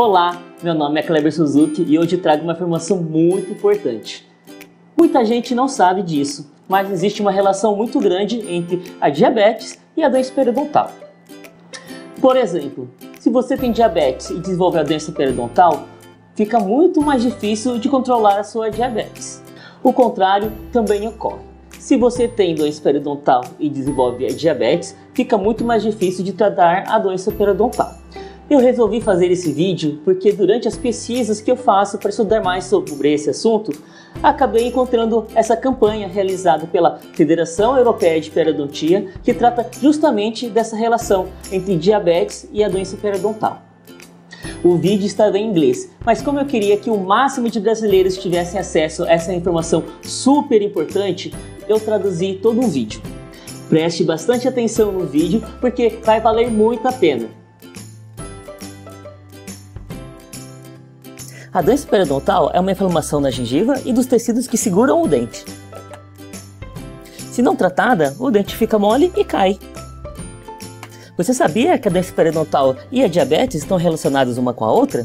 Olá, meu nome é Kleber Suzuki e hoje trago uma afirmação muito importante. Muita gente não sabe disso, mas existe uma relação muito grande entre a diabetes e a doença periodontal. Por exemplo, se você tem diabetes e desenvolve a doença periodontal, fica muito mais difícil de controlar a sua diabetes. O contrário também ocorre. Se você tem doença periodontal e desenvolve a diabetes, fica muito mais difícil de tratar a doença periodontal. Eu resolvi fazer esse vídeo porque durante as pesquisas que eu faço para estudar mais sobre esse assunto, acabei encontrando essa campanha realizada pela Federação Europeia de Periodontia, que trata justamente dessa relação entre diabetes e a doença periodontal. O vídeo estava em inglês, mas como eu queria que o máximo de brasileiros tivessem acesso a essa informação super importante, eu traduzi todo o vídeo. Preste bastante atenção no vídeo porque vai valer muito a pena. A doença periodontal é uma inflamação na gengiva e dos tecidos que seguram o dente. Se não tratada, o dente fica mole e cai. Você sabia que a doença periodontal e a diabetes estão relacionadas uma com a outra?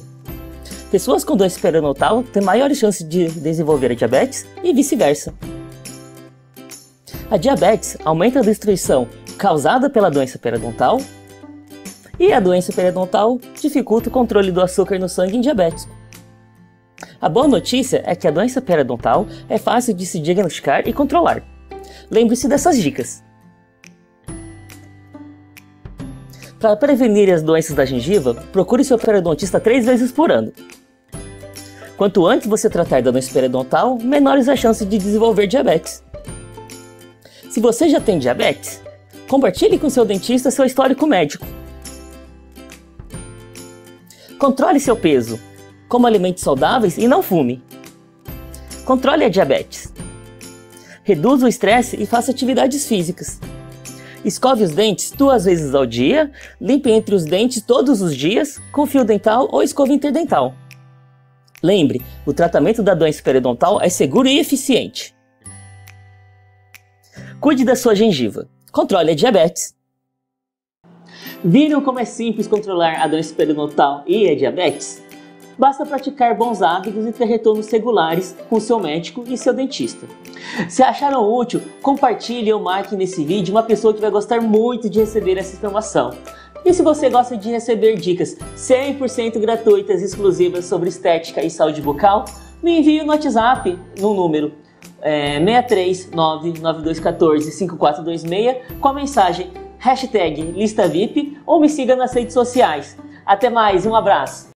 Pessoas com doença periodontal têm maior chance de desenvolver a diabetes e vice-versa. A diabetes aumenta a destruição causada pela doença periodontal e a doença periodontal dificulta o controle do açúcar no sangue em diabético. A boa notícia é que a doença periodontal é fácil de se diagnosticar e controlar. Lembre-se dessas dicas. Para prevenir as doenças da gengiva, procure seu periodontista 3 vezes por ano. Quanto antes você tratar da doença periodontal, menores as chances de desenvolver diabetes. Se você já tem diabetes, compartilhe com seu dentista seu histórico médico. Controle seu peso. Coma alimentos saudáveis e não fume. Controle a diabetes. Reduza o estresse e faça atividades físicas. Escove os dentes 2 vezes ao dia, limpe entre os dentes todos os dias, com fio dental ou escova interdental. Lembre, o tratamento da doença periodontal é seguro e eficiente. Cuide da sua gengiva. Controle a diabetes. Viram como é simples controlar a doença periodontal e a diabetes? Basta praticar bons hábitos e ter retornos regulares com seu médico e seu dentista. Se acharam útil, compartilhe ou marque nesse vídeo uma pessoa que vai gostar muito de receber essa informação. E se você gosta de receber dicas 100% gratuitas e exclusivas sobre estética e saúde bucal, me envie no WhatsApp no número 63992145426 com a mensagem #ListaVIP ou me siga nas redes sociais. Até mais, um abraço!